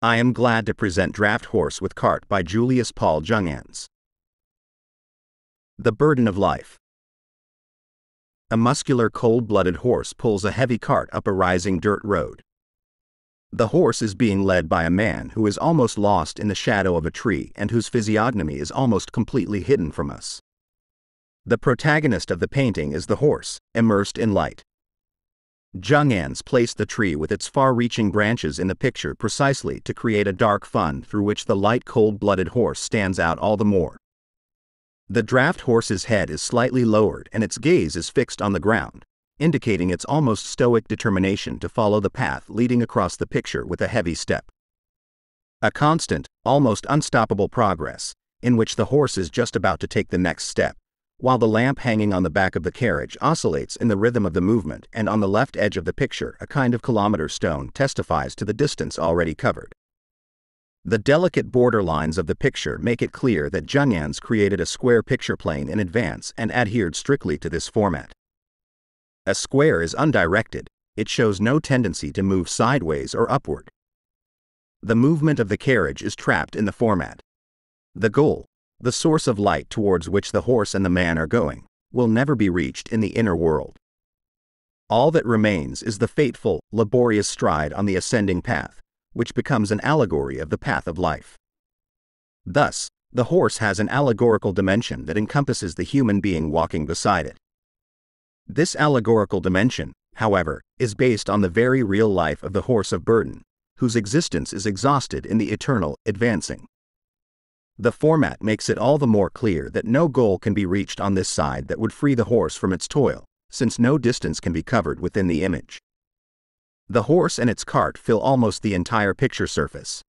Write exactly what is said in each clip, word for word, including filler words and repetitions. I am glad to present Draft Horse with Cart by Julius Paul Junghanns. The burden of life. A muscular, cold-blooded horse pulls a heavy cart up a rising dirt road. The horse is being led by a man who is almost lost in the shadow of a tree and whose physiognomy is almost completely hidden from us. The protagonist of the painting is the horse, immersed in light. Junghanns placed the tree with its far-reaching branches in the picture precisely to create a dark fund through which the light, cold-blooded horse stands out all the more. The draft horse's head is slightly lowered and its gaze is fixed on the ground, indicating its almost stoic determination to follow the path leading across the picture with a heavy step. A constant, almost unstoppable progress, in which the horse is just about to take the next step, while the lamp hanging on the back of the carriage oscillates in the rhythm of the movement, and on the left edge of the picture a kind of kilometer stone testifies to the distance already covered. The delicate borderlines of the picture make it clear that Junghanns created a square picture plane in advance and adhered strictly to this format. A square is undirected, it shows no tendency to move sideways or upward. The movement of the carriage is trapped in the format. The goal, the source of light towards which the horse and the man are going, will never be reached in the inner world. All that remains is the fateful, laborious stride on the ascending path, which becomes an allegory of the path of life. Thus, the horse has an allegorical dimension that encompasses the human being walking beside it. This allegorical dimension, however, is based on the very real life of the horse of burden, whose existence is exhausted in the eternal advancing. The format makes it all the more clear that no goal can be reached on this side that would free the horse from its toil, since no distance can be covered within the image. The horse and its cart fill almost the entire picture surface.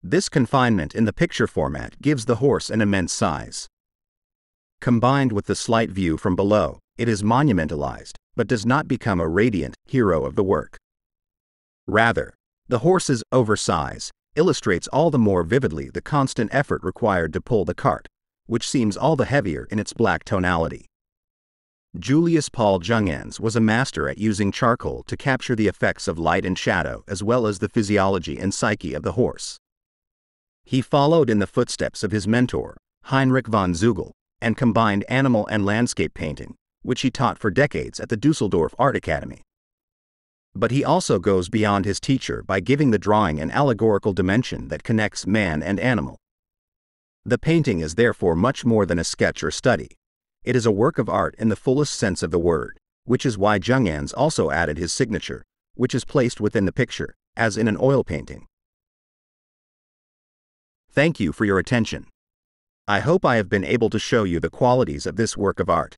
This confinement in the picture format gives the horse an immense size. Combined with the slight view from below, it is monumentalized, but does not become a radiant hero of the work. Rather, the horse's oversize illustrates all the more vividly the constant effort required to pull the cart, which seems all the heavier in its black tonality. Julius Paul Junghanns was a master at using charcoal to capture the effects of light and shadow as well as the physiology and psyche of the horse. He followed in the footsteps of his mentor, Heinrich von Zügel, and combined animal and landscape painting, which he taught for decades at the Düsseldorf Art Academy. But he also goes beyond his teacher by giving the drawing an allegorical dimension that connects man and animal. The painting is therefore much more than a sketch or study. It is a work of art in the fullest sense of the word, which is why Junghanns also added his signature, which is placed within the picture, as in an oil painting. Thank you for your attention. I hope I have been able to show you the qualities of this work of art.